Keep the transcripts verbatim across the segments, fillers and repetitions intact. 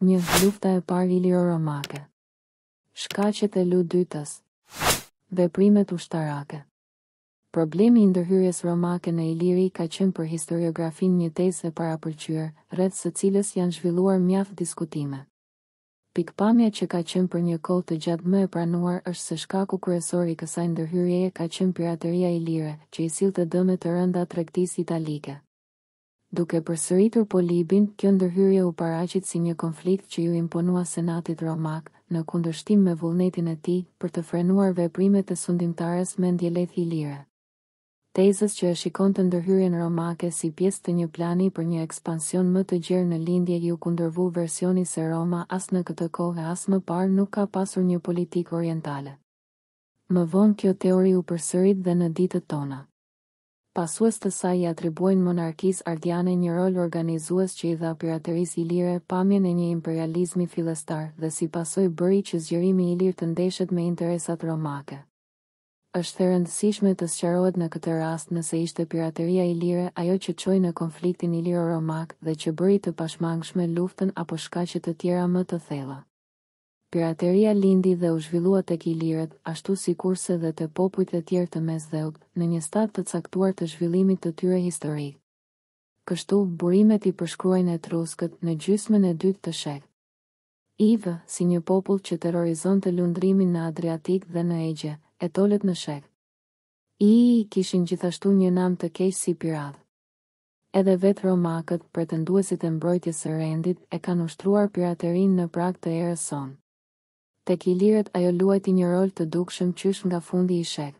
një. Lufta e parë Iliro Romake. Shkaqet e ludytës. Veprimet ushtarake. Problemi i ndërhyrjes romake në Iliri ka qenë për historiografin një tezë e parapërqyer, rreth së cilës janë zhvilluar mjaft diskutime. Pikpamja që ka qenë për një kohë të gjatë më e pranuar është se shkaku kryesor i kësaj ndërhyrjeje ka qenë pirateria ilire, që i sillte dëme të rënda tregtisë italike. Duke përsëritur polibin, kjo ndërhyrje u paraqit si një konflikt që ju imponua Senatit Romak, në kundërshtim me vullnetin e tij për të frenuar veprimet e sundimtares me ndjeleth ilire. Tezës që e shikonte ndërhyrjen romake si pjesë të një plani për një ekspansion më të gjerë në lindje ju kundërvu versioni se Roma as në këtë kohë as më parë nuk ka pasur një politikë orientale. Më vonë kjo teori u përsërit dhe në ditët tona. Pasues të saj i atribuojnë monarkisë ardiane një rol organizues që i dha piraterisë ilire pamjen e një imperializmi fillestar dhe si pasojë bëri që zgjerimi ilir të ndeshet me interesat romake. Është e rëndësishme të sqarohet në këtë rast nëse ishte pirateria ilire ajo që çoi në konfliktin iliro-romak dhe që bëri të pashmangshme luftën apo shkaqe të tjera më të thella. Pirateria lindi dhe u zhvillua tek ilirët, ashtu sikurse edhe te popujt e tjerë të mesdheut, në një stad të caktuar të zhvillimit të tyre historik. Kështu, burimet i përshkruajnë etruskët në gjysmën e dytë të shekut. Ivë, si një popull që terrorizonte lundrimin në Adriatik dhe në Egje, e tolet në shek. I kishin gjithashtu një nam të keq si pirat. Edhe vetë romakët, pretenduesit e mbrojtjes së rendit, e kanë ushtruar piraterin në prag të erës sonë. Tek ilirët ajo luajti një rol të dukshëm qysh nga fundi i shek.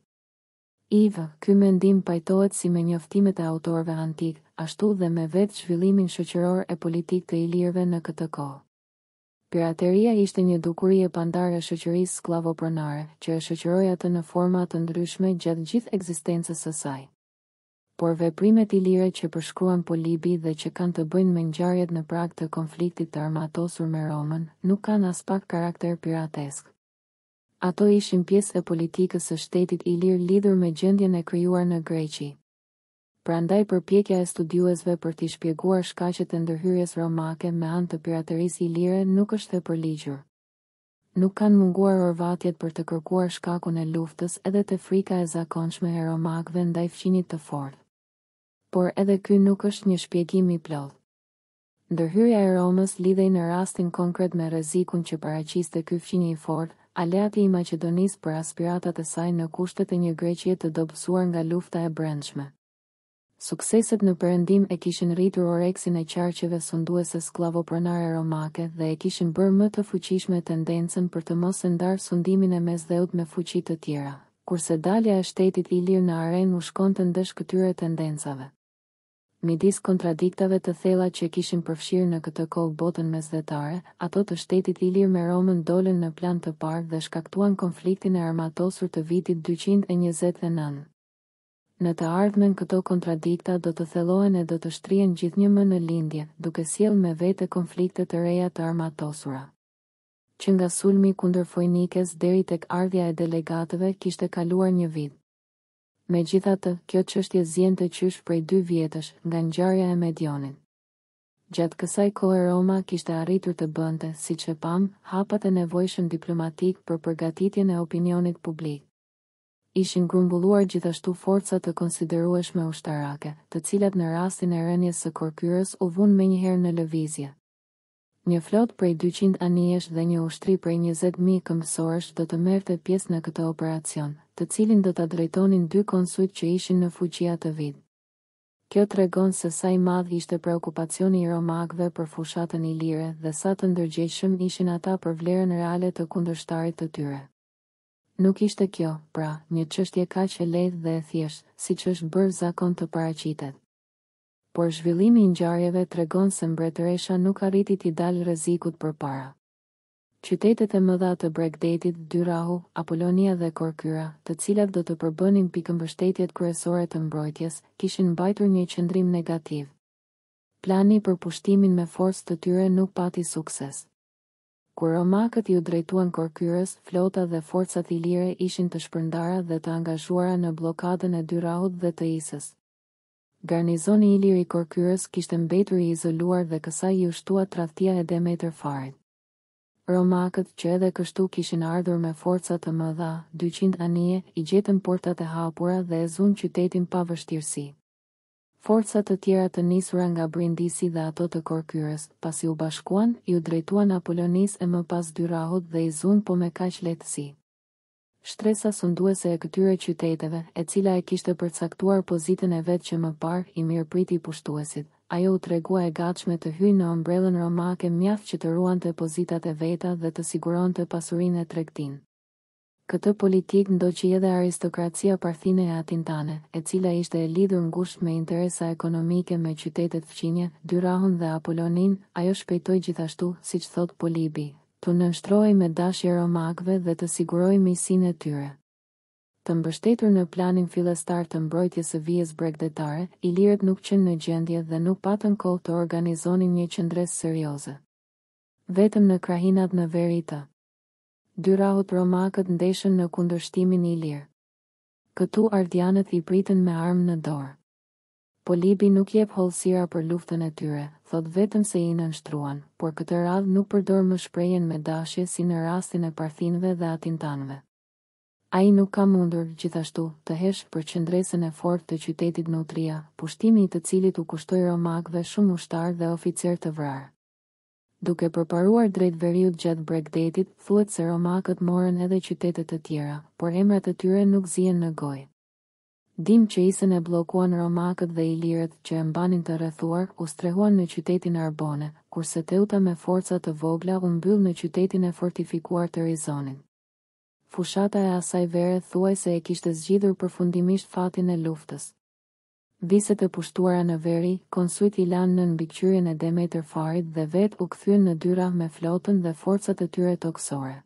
Iva, ky mendim pajtohet si me njoftimet e autorëve antik, ashtu dhe me vetë zhvillimin shoqëror e politik të ilirëve në këtë kohë. Pirateria ishte një dukuri e pandar e shoqërisë sklavopronare, që e shoqëroi atë në forma të ndryshme gjatë gjithë ekzistencës së saj. Por veprimet ilire që përshkruan polibi dhe që kanë të bëjnë me ngjarjet në prag të konfliktit të armatosur me Romën, nuk kanë as pak karakter piratesk. Ato ishin pjesë e politikës së shtetit ilir lidhur me gjendjen e krijuar në Greqi. Prandaj përpjekja e studiuesve për t'i shpjeguar shkaqet e ndërhyrjes romake me anë të piraterisë ilire nuk është e përligjur. Nuk kanë munguar orvatjet për të kërkuar shkakun e luftës edhe te frika e zakonshme e romakëve ndaj fqinit të fortë. Por edhe ky nuk është një shpjegim i plotë. Ndërhyrja e Romës lidhej në rastin konkret me rrezikun që paraqiste ky fqinj i fortë, aleati i Maqedonisë për aspiratat e saj në kushtet e një Greqie të dobësuar nga lufta e brendshme. Sukseset në Perëndim e kishin rritur oreksin e qarqeve sunduese sklavopronare romake dhe e kishin bërë më të fuqishme tendencën për të mos e ndarë sundimin e mesdheut me fuqi të tjera, kurse dalja e shtetit ilir në arenë u shkonte ndesh këtyre tendencave. Midis kontradiktave të thella që kishin përfshirë në këtë kohë botën mesdhetare, ato të shtetit ilir me Romën dolën në plan të parë dhe shkaktuan konfliktin e armatosur të vitit dyqind e njëzet e nëntë. Në të ardhmen këto kontradikta do të thellohen e do të shtrihen gjithnjë më në lindje, duke sjellë me vete konflikte të reja të armatosura. Që nga sulmi kundër Foinikes deri tek ardhja e delegatëve kishte kaluar një vit. Megjithatë, kjo çështje zjente qysh prej dy vjetësh nga ngjarja e Medionit. Gjatë kësaj kohe Roma kishte arritur të bënte, siç e pam, hapat e nevojshëm diplomatik për përgatitjen e opinionit publik. Ishin grumbulluar gjithashtu forca të konsiderueshme ushtarake, të cilat në rastin e rënjes së korkyrës u vunë menjëherë në lëvizje. Një flot prej dyqind anijesh dhe një ushtri prej njëzet mijë këmbësorësh do të merrte pjesë në këtë operacion, të cilin do ta drejtonin dy konsujt që ishin në fuqi atë vit. Kjo tregon se sa i madh ishte preokupacioni i romakëve për fushatën ilire dhe sa të ndërgjegjshëm ishin ata për vlerën reale të kundërshtarit të tyre. Nuk ishte kjo, pra, një çështje kaq e lehtë dhe e thjeshtë, siç është bërë zakon të paraqitet. Por zhvillimi i ngjarjeve tregon se mbretëresha nuk arriti t'i dalë rrezikut përpara. Qytetet e mëdha të Bregdetit, Dyrahu, Apolonia dhe Korkyra, të cilat do të përbënin pikëmbështetjet kryesore të mbrojtjes, kishin mbajtur një qëndrim negativ. Plani për pushtimin me forcë të tyre nuk pati sukses. Kur romakët ju drejtuan Korkyrës, flota dhe forcat ilire ishin të shpërndara dhe të angazhuara në bllokadën e Dyrahut dhe të Isës. Garnizoni ilir i Korkyrës kishte mbetur i izoluar dhe kësaj i u shtua tradhtia e Demetër Farit. Romakët që edhe kështu kishin ardhur me forca të mëdha, dyqind anije, i gjetën portat e hapura dhe e zunë qytetin pa vështirësi. Forcat të tjera të nisura nga Brindisi dhe ato të Korkyrës, pasi u bashkuan, ju drejtuan Apolonis e më pas Dyrahut dhe i zunë po me kaq lehtësi. Shtresa sunduese e këtyre qyteteve, e cila e kishte përcaktuar pozitën e vetë që më parë i mirëpriti pushtuesit, ajo u tregua e gatshme të hyjë në ombrellën romake mjaft që të ruante pozitat e veta dhe të siguronte pasurinë e tregtin. Këtë politik ndoqi edhe aristokracia parthine e atintane, e cila ishte e lidhur ngushtë me interesa ekonomike me qytetet fqinje, Dyrahun dhe Apolonin, ajo shpejtoi gjithashtu, siç thot Polibi, të nënshtroi me dashje romakëve dhe të siguroi miqësinë e tyre. Të mbështetur në planin fillestar të mbrojtjes së vijës bregdetare, ilirët nuk qenë në gjendje dhe nuk patën kohë të organizonin një qëndresë serioze. Vetëm në krahinat në Veritë. Dyrahut romakët ndeshën në kundërshtimin ilir. Këtu ardianët i pritën me armë në dorë. Polibi nuk jep hollësira për luftën e tyre, thot vetëm se i nënshtruan, por këtë radhë nuk përdor më shprehjen me dashje si në rastin e parthinëve dhe atintanëve. Ai nuk ka mundur, gjithashtu, të hesh për qëndresën e fortë të qytetit Nutria, pushtimi i të cilit u kushtoi romakëve shumë ushtar dhe oficer të vrarë. Duke përparuar drejt veriut gjatë Bregdetit, thuhet se romakët morën edhe qytete të tjera, por emrat e tyre nuk zihen në gojë. Dim që isën e blokuan romakët dhe ilirët që e mbanin të rrethuar u strehuan në qytetin Arbone, kurse Teuta me forca të vogla u mbyll në qytetin e fortifikuar të Rizonin. Fushata e asaj vere thuaj se e kishte zgjidhur përfundimisht fatin e luftës. Viset e pushtuara në veri, konsujt i lanë në mbikëqyrjen e Demetër Farit dhe vetë u kthyen në Dyrah me flotën dhe forcat e tyre toksore.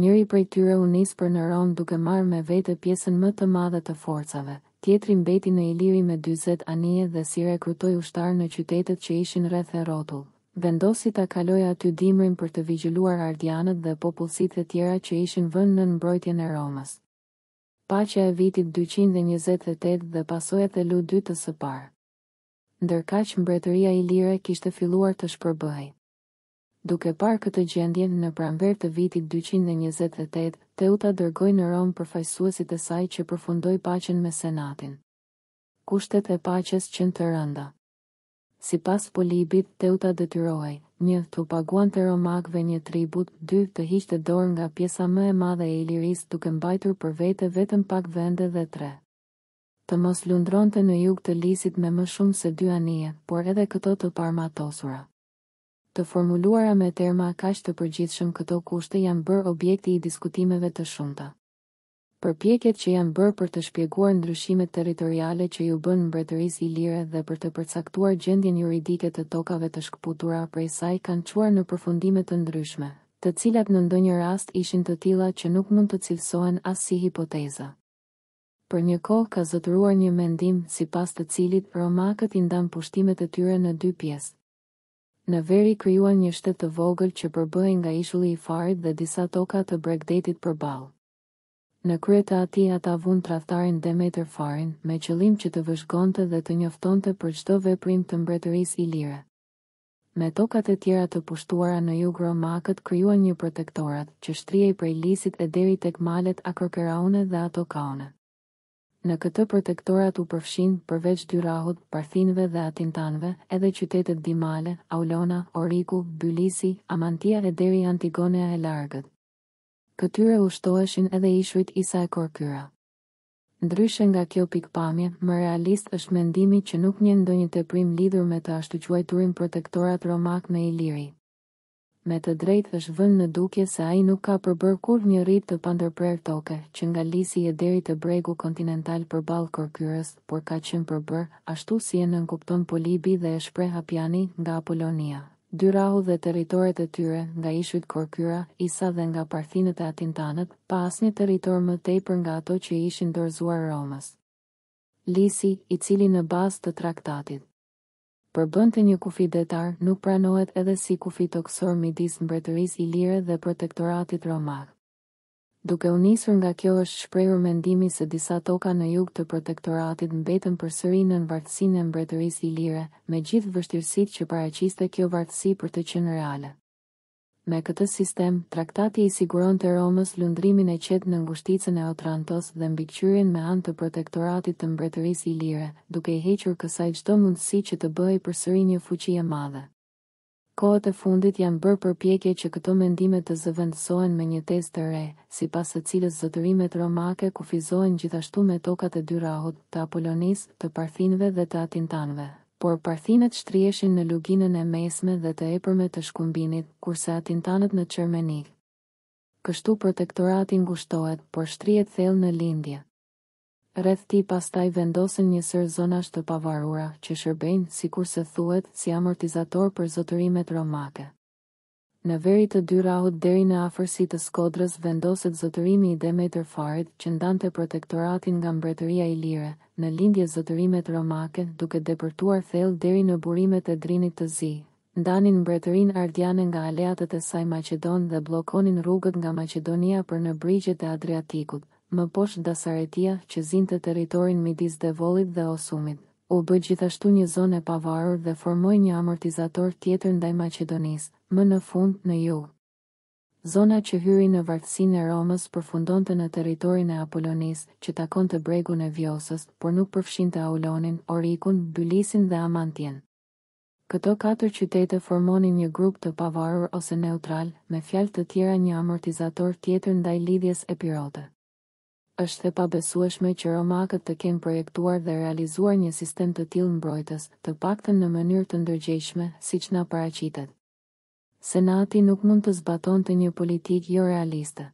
Njëri prej tyre u nis për në Rom duke marrë me vete pjesën më të madhe të forcave, tjetri mbeti në Iliri me dyzet anije dhe si rekrutoi ushtar në qytetet që ishin rreth e rrotull. Vendosi ta kaloi aty dimrin për të vigjiluar ardianët dhe popullsitë e tjera që ishin vënë nën mbrojtjen e Romës. Paqja e vitit dyqind e njëzet e tetë dhe pasojat e Lu dytë së parë. Ndërkaq mbretëria ilire kishte filluar të shpërbëhej. Duke parë këtë gjendje në pranverë të vitit dyqind e njëzet e tetë, Teuta dërgoi në Rom përfaqësuesit e saj që përfundoi paqen me Senatin. Kushtet e paqes qenë të rënda. Sipas Polibit, Teuta detyrohej: një, t'u paguante romakëve një tribut, dy, të hiqte dorë nga pjesa më e madhe e Ilirisë duke mbajtur për vete vetëm pak vende dhe tre. Të mos lundronte në jug të Lisit me më shumë se dy anije, por edhe këto të parmatosura. Të formuluara me terma kaq të përgjithshëm, këto kushte janë bërë objekti i diskutimeve të shumta. Përpjekjet që janë bërë për të shpjeguar ndryshimet territoriale që ju bën mbretërisë ilire dhe për të përcaktuar gjendjen juridike të tokave të shkputura prej saj kanë çuar në përfundime të ndryshme, të cilat në ndonjë rast ishin të tilla që nuk mund të cilësohen as si hipoteza. Për një kohë ka zotëruar një mendim sipas të cilit romakët i ndanë pushtimet e tyre në dy pjesë. Në veri krijuan një shtet të vogël që përbëhej nga ishulli i Farit dhe disa toka të Bregdetit përballë. Në krye të atij ata vunë tradhtarin Demetër Farin me qëllim që të vëzhgonte dhe të njoftonte për çdo veprim të mbretërisë ilire. Me tokat e tjera të pushtuara në jug romakët krijuan një protektorat që shtrihej prej Lisit e deri tek malet Akrokeraune dhe Atokaune. Në këtë protektorat u përfshin, përveç Dyrahut, parthinëve dhe atintanëve, edhe qytetet Dimale, Aulona, Oriku, Bylisi, Amantia e deri Antigonea e Largët. Këtyre ushtoheshin edhe ishujt Isa e Korkyra. Ndryshe nga kjo pikpamje, më realist është mendimi që nuk njeh ndonjë teprim lidhur me të ashtu quajturin protektorat romak në Iliri. Me të drejtë është vënë në dukje se ai nuk ka përbërë kurrë një rit të pandërprer toke, që nga Lisi e deri te bregu kontinental përballë Korkyrës, por ka qenë përbër, ashtu si e nënkupton Polibi dhe e shpreh Hapiani, nga Apolonia, Dyrahu dhe territoret e tyre, nga ishujt Korkyra, Isa dhe nga parthinët e atintanët, pa asnjë territor më tepër nga ato që ishin dorëzuar Romës. Lisi, i cili në bazë të traktatit përbënte një kufi detar, nuk pranohet edhe si kufi toksor midis mbretërisë ilire dhe protektoratit romak. Duke u nisur nga kjo është shprehur mendimi se disa toka në jug të protektoratit mbetën përsëri në vartësinë e mbretërisë ilire, me gjithë vështirësitë që paraqiste kjo vartësi për të qenë reale. Me këtë sistem, traktati i siguronte Romës lundrimin e qetë në ngushticën e Otrantos dhe mbikëqyrjen me anë të protektoratit të mbretërisë ilire, duke i hequr kësaj çdo mundësi që të bëhej përsëri një fuqi e madhe. Kohët e fundit janë bërë përpjekje që këto mendime të zëvendësohen me një tezë të re, sipas së cilës zotërimet romake kufizohen gjithashtu me tokat e dy rahut, të Apolonisë, të Parthinëve dhe të Atintanëve. Por Parthinët shtrieshin në luginën e mesme dhe të epërme të Shkumbinit, kurse Atintanët në Çermeni. Kështu protektorati ngushtohet, por shtrihet thellë në lindje. Rreth tij pastaj vendosen njësër zonash të pavarura, që shërbejnë, sikur se thuhet, si amortizator për zotërimet romake. Në veri të dy rahut deri në afërsi të Skodrës vendoset zotërimi i Demeter Farit, që ndante protektoratin nga mbretëria ilire, në lindje zotërimet romake, duke depërtuar thellë deri në burimet e Drinit të Zi. Ndanin mbretërinë ardiane nga aleatët e saj Maqedon dhe bllokonin rrugët nga Maqedonia për në brigjet e Adriatikut. Më poshtë Dasaretia, që zinte territorin midis Devolit dhe Osumit, u bë gjithashtu një zonë e pavarur dhe formoi një amortizator tjetër ndaj Maqedonisë, më në fund në jug. Zona që hyri në vartësinë e Romës përfundonte në territorin e Apolonisë, që takonte bregun e Vjosës, por nuk përfshinte Aulonin, Orikun, Bylisin dhe Amantien. Këto katër qytete formonin një grup të pavarur ose neutral, me fjalë të tjera një amortizator tjetër ndaj lidhjes epirote. Është e pabesueshme që romakët të kenë projektuar dhe realizuar një sistem të tillë mbrojtës, të paktën në mënyrë të ndërgjegjshme, siç na paraqitet. Senati nuk mund të zbatonte një politikë jo realiste.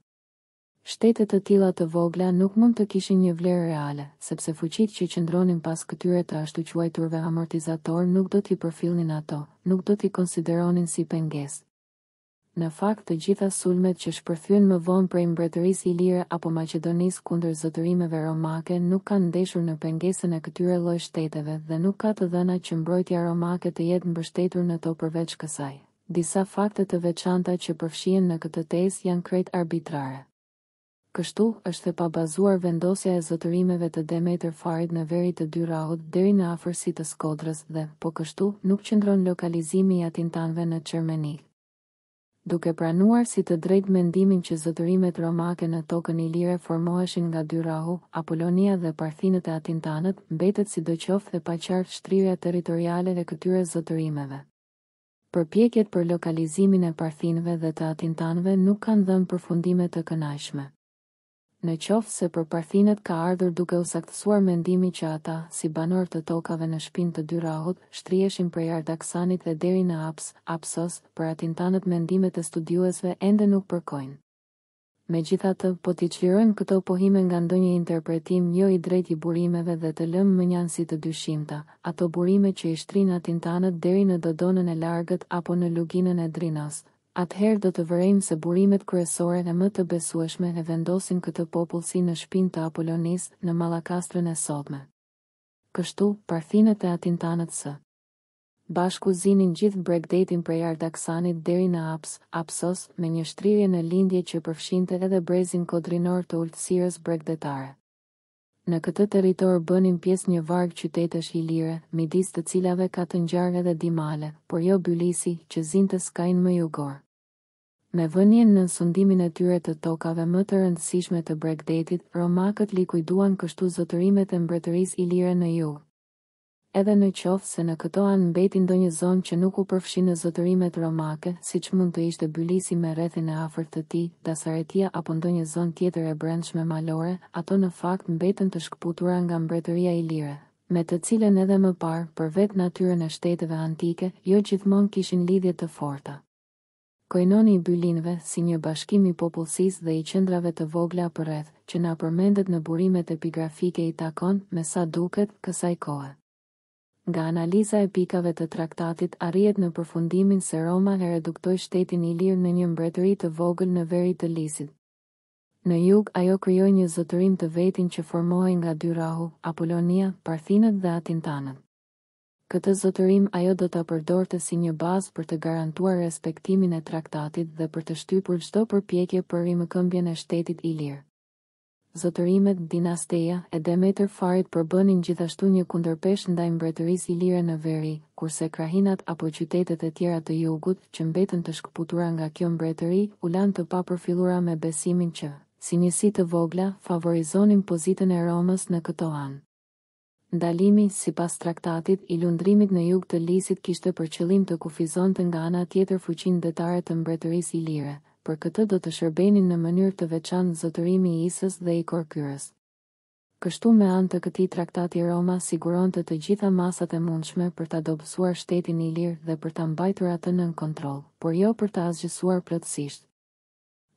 Shtete të tilla të vogla nuk mund të kishin një vlerë reale, sepse fuqitë që qëndronin pas këtyre të ashtu quajturve amortizator nuk do t'i përfillnin ato, nuk do t'i konsideronin si pengesë. Në fakt të gjitha sulmet që shpërthyen më vonë prej mbretërisë ilire apo Maqedonisë kundër zotërimeve romake nuk kanë ndeshur në pengesën e këtyre lloj shteteve dhe nuk ka të dhëna që mbrojtja romake të jetë mbështetur në to përveç kësaj. Disa fakte të veçanta që përfshihen në këtë tezë janë krejt arbitrare. Kështu është e pabazuar vendosja e zotërimeve të Demeter Farit në veri të dy rahut deri në afërsi të Skodrës dhe, po kështu, nuk qëndron lokalizimi i Atintanëve në Çermeni. Duke pranuar si të drejtë mendimin që zotërimet romake në tokën ilire formoheshin nga dy rahu, Apolonia dhe Parthinët e Atintanët, mbetet sidoqoftë e paqartë shtrirja territoriale e këtyre zotërimeve. Përpjekjet për lokalizimin e Parthinëve dhe të Atintanëve nuk kanë dhënë përfundime të kënaqshme. Në qoftë se për Parthinët ka ardhur duke u saktësuar mendimi që ata, si banor të tokave në shpinë të dy rahut, shtrieshin prej Ardaksanit dhe deri në Aps, Apsos, për Atintanët mendimet e studiuesve ende nuk përkojnë. Megjithatë, po t'i çlirojmë këto pohime nga ndonjë interpretim jo i drejtë i burimeve dhe të lëmë mënjanësi të dyshimta, ato burime që i shtrinë Atintanët deri në Dodonën e Largët apo në luginën e Drinos. Atëherë do të vërejmë se burimet kryesore dhe më të besueshme e vendosin këtë popull si në shpinë të Apolonisë, në Mallakastrën e sotme. Kështu, Parthinët e Atintanët së bashku zinin gjithë Bregdetin prej Ardaksanit deri në Aps, Apsos, me një shtrirje në lindje që përfshinte edhe brezin kodrinor të ulësirës bregdetare. Në këtë territor bënin pjesë një varg qytetesh ilire, midis të cilave ka të ngjarë edhe Dimale, por jo Bylisi, që zinte skajin më jugor. Me vënien në sundimin e tyre të tokave më të rëndësishme të Bregdetit, romakët likuiduan kështu zotërimet e mbretërisë ilire në jug. Edhe në qoftë se në këto anë mbeti ndonjë zonë që nuk u përfshin në zotërimet romake, siç mund të ishte Bylisi me rrethin e afërt të tij, Dasaretia apo ndonjë zonë tjetër e brendshme malore, ato në fakt mbetën të shkëputura nga mbretëria ilire, me të cilën edhe më parë, për vetë natyrën e shteteve antike, jo gjithmonë kishin lidhje të forta. Koinoni i Bylinëve, si një bashkim i popullsisë dhe i qendrave të vogla përreth, që na përmendet në burimet epigrafike i takon, me sa duket, kësaj kohe. Nga analiza e pikave të traktatit arrihet në përfundimin se Roma e reduktoi shtetin ilir në një mbretëri të vogël në veri të Lisit. Në jug ajo krijoi një zotërim të vetin që formohej nga dy rahu, Apolonia, Parthinët dhe Atintanët. Këtë zotërim ajo do ta përdorte si një bazë për të garantuar respektimin e traktatit dhe për të shtypur çdo përpjekje për rimëkëmbjen e shtetit ilir. Zotërimet dinasteja e Demeter Farit përbënin gjithashtu një kundërpesh ndaj mbretërisë ilire në veri, kurse krahinat apo qytetet e tjera të jugut që mbetën të shkëputura nga kjo mbretëri u lanë të papërfillura me besimin që, si njësi të vogla, favorizonin pozitën e Romës në këto anë. Ndalimi, sipas traktatit, i lundrimit në jug të lisit kishte për qëllim të kufizonte nga ana tjetër fuqinë detare të mbretërisë ilire, për këtë do të shërbenin në mënyrë të veçantë zotërimi i Isës dhe i Korkyrës. Kështu me anë të këtij traktati Roma siguronte të gjitha masat e mundshme për ta dobësuar shtetin ilir dhe për ta mbajtur atë nën kontroll, por jo për ta asgjësuar plotësisht.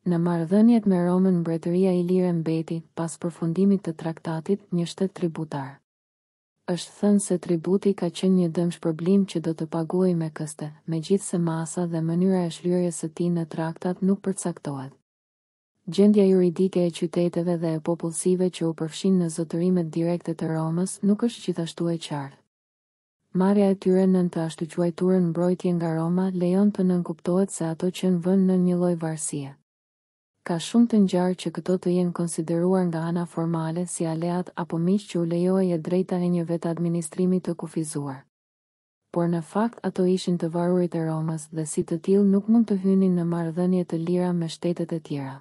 Në marrëdhëniet me Romën mbretëria ilire mbeti, pas përfundimit të traktatit, një shtet tributar. Është thënë se tributi ka qenë një dëmshpërblim që do të paguaj me këste, megjithse masa dhe mënyra e shlyrjes së tij në traktat nuk përcaktohet. Gjendja juridike e qyteteve dhe e popullsive që u përfshin në zotërimet direkte të Romës nuk është gjithashtu e qartë. Marrja e tyre nën të ashtu quajturën mbrojtje nga Roma lejon të nënkuptohet se ato qenë vënë në një lloj varësie. Ka shumë të ngjarë që këto të jenë konsideruar nga ana formale si aleat apo miq që u lejohej e drejta e një vetadministrimi të kufizuar. Por në fakt ato ishin të varrurit e Romës dhe si të tillë nuk mund të hynin në marrëdhënie të lira me shtetet e tjera.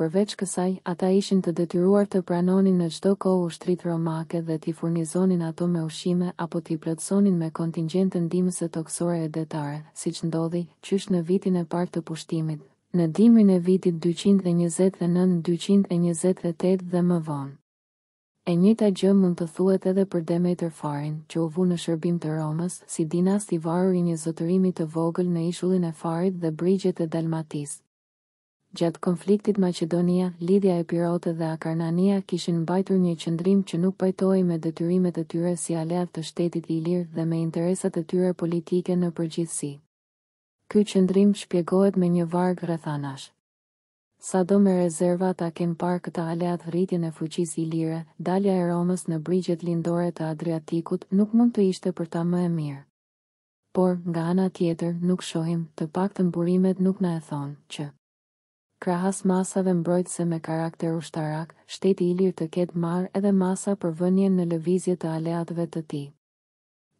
Përveç kësaj, ata ishin të detyruar të pranonin në çdo kohë ushtritë romake dhe t'i furnizonin ato me ushqime apo t'i plotësonin me kontingjente ndihmëse toksore e detare, siç ndodhi qysh në vitin e parë të pushtimit. Në dimrin e vitit dyqind e njëzet e nëntë dyqind e njëzet e tetë dhe më vonë. E njëjta gjë mund të thuhet edhe për Demeter Farin, që u vu në shërbim të Romës, si dinast i varur i një zotërimi të vogël në ishullin e Farit dhe brigjet e Dalmatisë. Gjatë konfliktit Maqedonia, lidhja e Pirote dhe Akarnania kishin mbajtur një qëndrim që nuk pajtohej me detyrimet e tyre si aleat të shtetit ilir dhe me interesat e tyre politike në përgjithësi. Ky qëndrim shpjegohet me një varg rrethanash. Sado me rezerva ta kenë parë këta aleat rritjen e fuqisë ilire, dalja e Romës në brigjet lindore të Adriatikut nuk mund të ishte për ta më e mirë. Por, nga ana tjetër, nuk shohim, të paktën burimet nuk na e thonë, që krahas masave mbrojtëse me karakter ushtarak, shteti ilir të ketë marrë edhe masa për vënien në lëvizje të aleatëve të tij.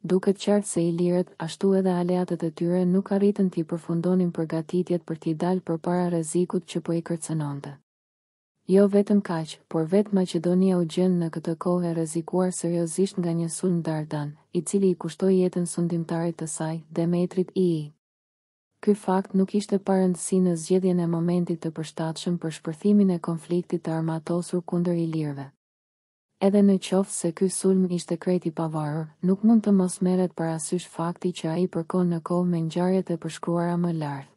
Duket qartë se ilirët, ashtu edhe aleatët e tyre nuk arritën t'i përfundonin përgatitjet për t'i dalë përpara rrezikut që po i kërcënonte. Jo vetëm kaq, por vetë Maqedonia u gjend në këtë kohë e rrezikuar seriozisht nga një sulm Dardan, i cili i kushtoi jetën sundimtarit të saj, Demetrit i. Ky fakt nuk ishte parëndësi në zgjedhjen e momentit të përshtatshëm për shpërthimin e konfliktit të armatosur kundër ilirëve. Edhe në qoftë se ky sulm ishte krejt i pavarur, nuk mund të mos merret parasysh fakti që ai përkon në kohë me ngjarjet e përshkruara më lart.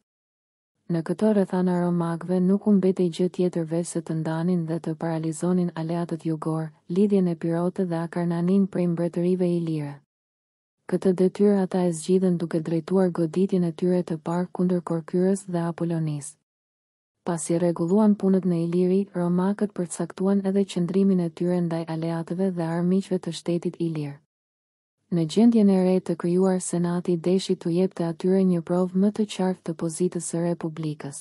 Në këto rrethana romakëve nuk u mbetej gjë tjetër veç se të ndanin dhe të paralizonin aleatët jugor, lidhjen e Pirote dhe Akarnanin prej mbretërive ilire. Këtë detyrë ata e zgjidhen duke drejtuar goditjen e tyre të parë kundër Korkyrës dhe Apolonisë. Pasi rregulluan punët në Iliri, Romakët përcaktuan edhe qëndrimin e tyre ndaj aleatëve dhe armiqve të shtetit ilir. Në gjendjen e re të krijuar senati deshi t'u jepte atyre një provë më të qartë të pozitës së Republikës.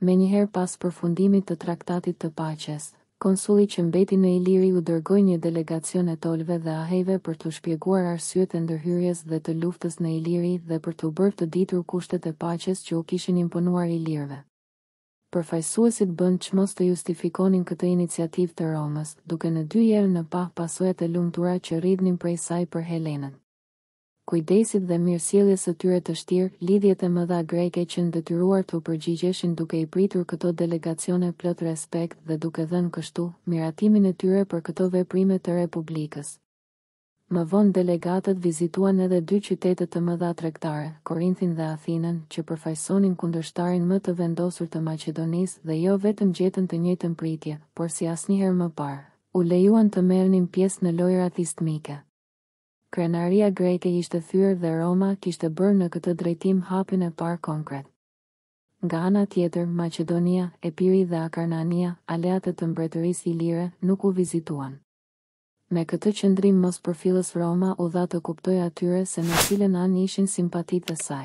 Menjëherë pas përfundimit të traktatit të paqes, konsulli që mbeti në Iliri u dërgoi një delegacion e tolëve dhe ahejve për t'u shpjeguar arsyet e ndërhyrjes dhe të luftës në Iliri dhe për t'u bërë të ditur kushtet e paqes që u kishin imponuar ilirëve. Përfaqësuesit bën çmos të justifikonin këtë iniciativë të Romës, duke në dy herë në pah pasojat e lumtura që rridnin prej saj për Helenën. Kujdesit dhe mirësjelljes së tyre të shtirë, lidhjet e mëdha greke që ndetyruar të përgjigjeshin duke i pritur këto delegacione plot respekt dhe duke dhënë kështu miratimin e tyre për këto veprime të Republikës. Më vonë delegatët vizituan edhe dy qytete të mëdha tregtare, Korinthin dhe Athinën, që përfaqësonin kundërshtarin më të vendosur të Maqedonisë dhe jo vetëm gjetën të njëjtën pritje, por si asnjëherë më parë, u lejuan të merrnin pjesë në lojrat istmike. Krenaria greke ishte thyer dhe Roma kishte bërë në këtë drejtim hapin e parë konkret. Nga ana tjetër, Maqedonia, Epiri dhe Akarnania, aleatët të mbretërisë ilire, nuk u vizituan. Me këtë qëndrim mos përfilës Roma u dha të kuptoj atyre se në cilën anë ishin simpatit dhe saj.